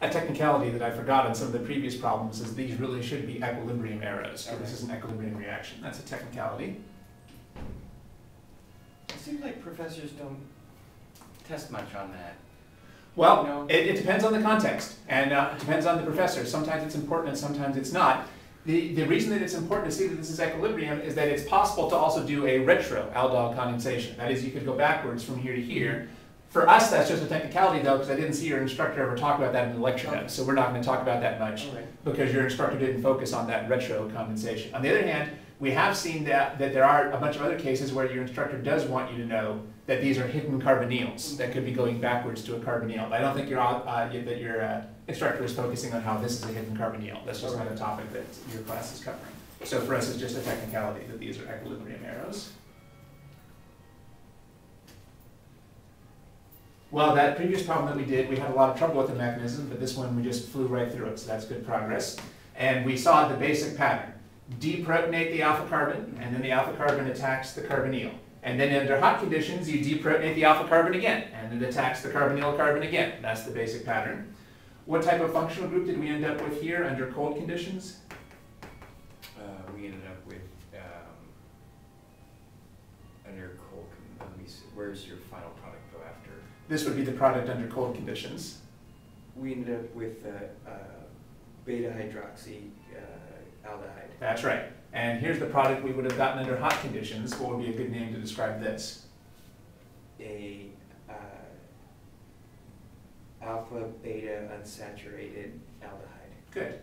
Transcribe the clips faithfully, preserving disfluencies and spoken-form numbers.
a technicality that I forgot in some of the previous problems is these really should be equilibrium errors. So okay. This is an equilibrium reaction. That's a technicality. It seems like professors don't test much on that. Well, you know? it, it depends on the context, and uh, it depends on the professor. Sometimes it's important and sometimes it's not. The, the reason that it's important to see that this is equilibrium is that it's possible to also do a retro aldol condensation. That is, you could go backwards from here to here. For us, that's just a technicality, though, because I didn't see your instructor ever talk about that in the lecture notes, so we're not going to talk about that much right. because your instructor didn't focus on that retro condensation. On the other hand, we have seen that, that there are a bunch of other cases where your instructor does want you to know that these are hidden carbonyls that could be going backwards to a carbonyl. But I don't think your, uh, that your uh, instructor is focusing on how this is a hidden carbonyl. That's just not a topic that your class is covering. So for us, it's just a technicality that these are equilibrium arrows. Well, that previous problem that we did, we had a lot of trouble with the mechanism, but this one we just flew right through it, so that's good progress. And we saw the basic pattern. Deprotonate the alpha carbon, and then the alpha carbon attacks the carbonyl. And then under hot conditions, you deprotonate the alpha carbon again, and it attacks the carbonyl carbon again. That's the basic pattern. What type of functional group did we end up with here under cold conditions? Uh, we ended up with, um, under cold, let me see, where's your final product go after? This would be the product under cold conditions. We ended up with uh, uh, beta hydroxy uh, aldehyde. That's right. And here's the product we would have gotten under hot conditions. What would be a good name to describe this? A uh, alpha beta unsaturated aldehyde. Good.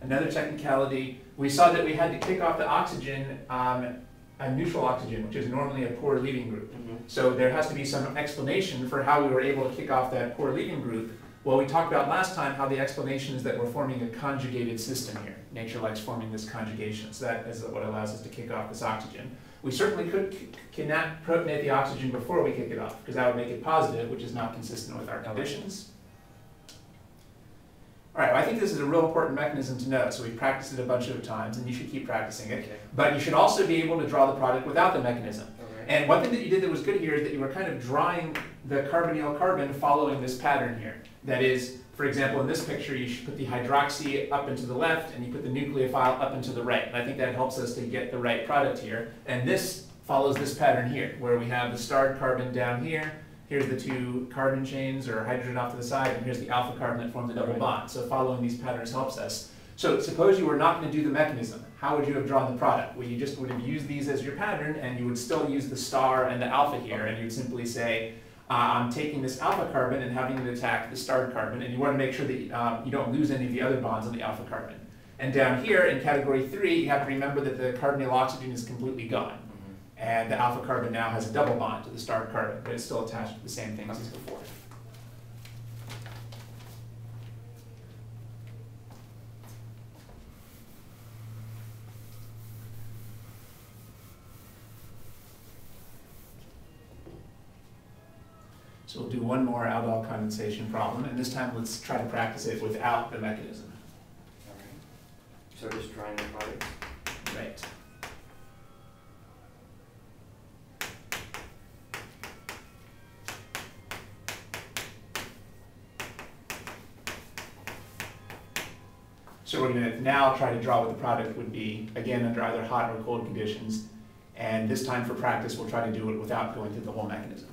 Another technicality, we saw that we had to kick off the oxygen, um, a neutral oxygen, which is normally a poor leaving group. Mm-hmm. So there has to be some explanation for how we were able to kick off that poor leaving group. Well, we talked about last time how the explanation is that we're forming a conjugated system here. Nature likes forming this conjugation, so that is what allows us to kick off this oxygen. We certainly could cannot protonate the oxygen before we kick it off, because that would make it positive, which is not consistent with our conditions. All right, well, I think this is a real important mechanism to know, so we've practiced it a bunch of times, and you should keep practicing it. Okay. But you should also be able to draw the product without the mechanism. And one thing that you did that was good here is that you were kind of drawing the carbonyl carbon following this pattern here. That is, for example, in this picture, you should put the hydroxy up and to the left, and you put the nucleophile up and to the right. And I think that helps us to get the right product here. And this follows this pattern here, where we have the starred carbon down here. Here's the two carbon chains, or hydrogen off to the side, and here's the alpha carbon that formed the double bond. So following these patterns helps us. So suppose you were not going to do the mechanism. How would you have drawn the product? Well, you just would have used these as your pattern, and you would still use the star and the alpha here, and you'd simply say, uh, I'm taking this alpha carbon and having it attack the starred carbon, and you want to make sure that um, you don't lose any of the other bonds on the alpha carbon. And down here in category three, you have to remember that the carbonyl oxygen is completely gone, mm-hmm. and the alpha carbon now has a double bond to the starred carbon, but it's still attached to the same things as before. So we'll do one more aldol condensation problem, and this time let's try to practice it without the mechanism. All right. So just drawing the product. Right. So we're going to now try to draw what the product would be, again under either hot or cold conditions, and this time for practice we'll try to do it without going through the whole mechanism.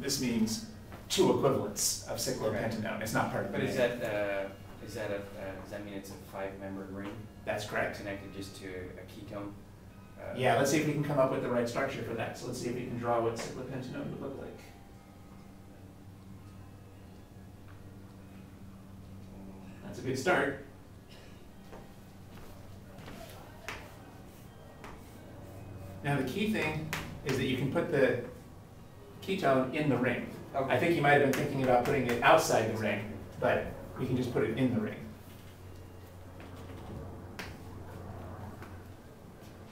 This means two equivalents of cyclopentanone. Okay. It's not part of the But is that, uh, is that a, uh, does that mean it's a five-membered ring? That's correct. Connected just to a ketone? Uh, yeah, let's see if we can come up with the right structure for that. So let's see if we can draw what cyclopentanone would look like. That's a good start. Now the key thing is that you can put the ketone in the ring. Okay. I think you might have been thinking about putting it outside the ring, but we can just put it in the ring.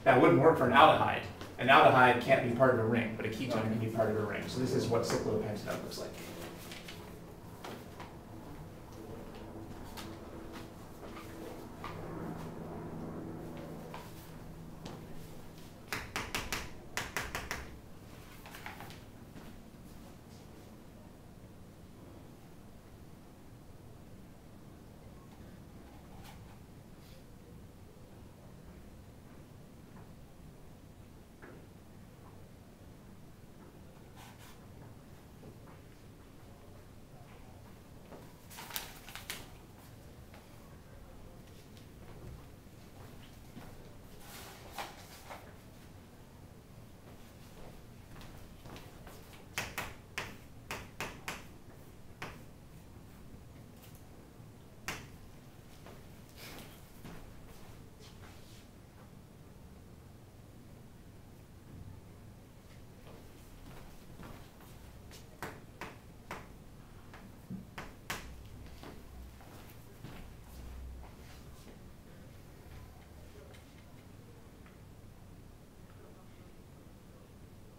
That wouldn't work for an aldehyde. An aldehyde can't be part of a ring, but a ketone can be part of a ring. So this is what cyclopentanone looks like.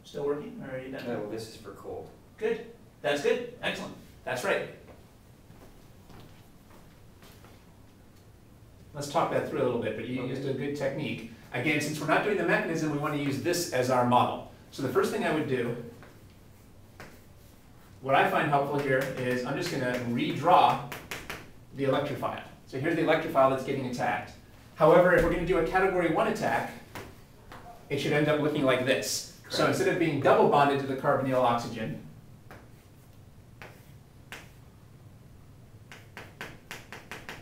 Still working? Or are you done? No, this is for cold. Good. That's good. Excellent. That's right. Let's talk that through a little bit, but you okay. used a good technique. Again, since we're not doing the mechanism, we want to use this as our model. So the first thing I would do, what I find helpful here is I'm just going to redraw the electrophile. So here's the electrophile that's getting attacked. However, if we're going to do a category one attack, it should end up looking like this. So instead of being double bonded to the carbonyl oxygen,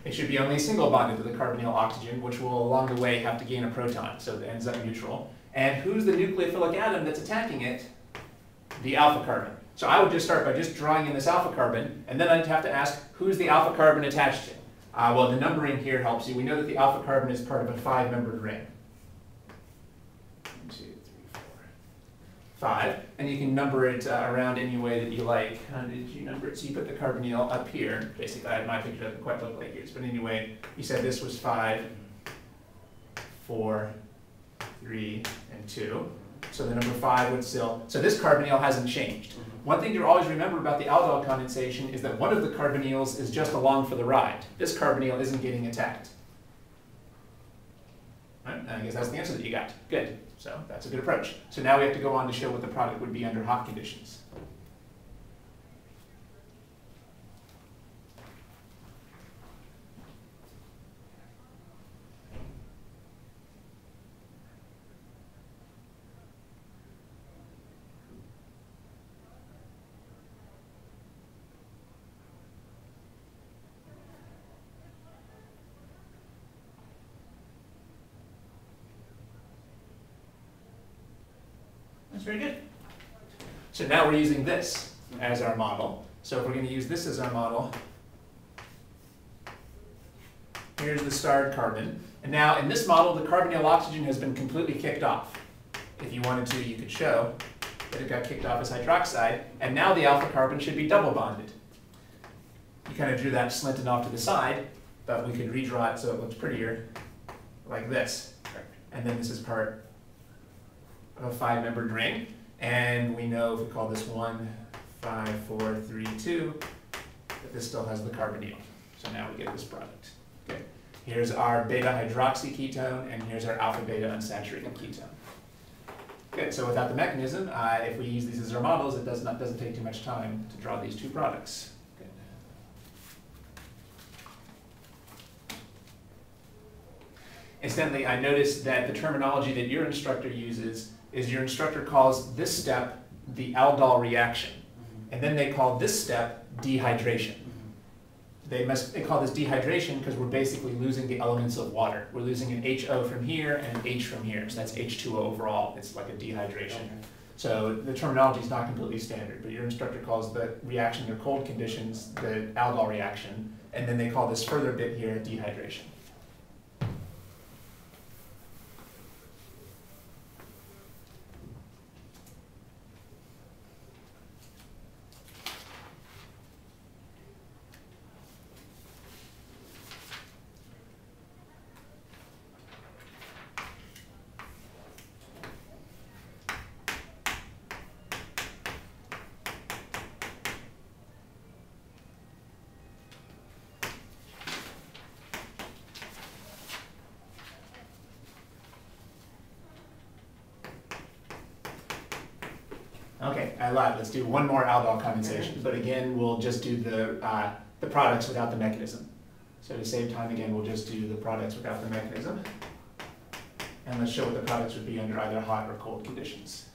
it should be only single bonded to the carbonyl oxygen, which will along the way have to gain a proton, so it ends up neutral. And who's the nucleophilic atom that's attacking it? The alpha carbon. So I would just start by just drawing in this alpha carbon, and then I'd have to ask, who's the alpha carbon attached to? Uh, well, the numbering here helps you. We know that the alpha carbon is part of a five-membered ring. Five, and you can number it uh, around any way that you like. How did you number it? So you put the carbonyl up here. Basically, I had my picture doesn't quite look like yours, but anyway, you said this was five, four, three, and two. So the number five would still. So this carbonyl hasn't changed. One thing to always remember about the aldol condensation is that one of the carbonyls is just along for the ride. This carbonyl isn't getting attacked. I guess that's the answer that you got. Good. So that's a good approach. So now we have to go on to show what the product would be under hot conditions. Very good. So now we're using this as our model. So if we're going to use this as our model, here's the starred carbon. And now in this model, the carbonyl oxygen has been completely kicked off. If you wanted to, you could show that it got kicked off as hydroxide. And now the alpha carbon should be double bonded. You kind of drew that slanted off to the side, but we could redraw it so it looks prettier, like this. And then this is part of a five-membered ring, and we know if we call this one, five, four, three, two, that this still has the carbonyl. So now we get this product. Okay. Here's our beta hydroxy ketone, and here's our alpha beta unsaturated ketone. Good. So without the mechanism, uh, if we use these as our models, it does not doesn't take too much time to draw these two products. Incidentally, I noticed that the terminology that your instructor uses is your instructor calls this step the aldol reaction, and then they call this step dehydration. They must they call this dehydration because we're basically losing the elements of water. We're losing an H O from here and an H from here, so that's H two O overall. It's like a dehydration. Okay. So the terminology is not completely standard, but your instructor calls the reaction under cold conditions the aldol reaction, and then they call this further bit here dehydration. I lied. Let's do one more aldol condensation. But again, we'll just do the, uh, the products without the mechanism. So to save time, again, we'll just do the products without the mechanism. And let's show what the products would be under either hot or cold conditions.